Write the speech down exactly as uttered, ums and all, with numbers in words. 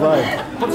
right.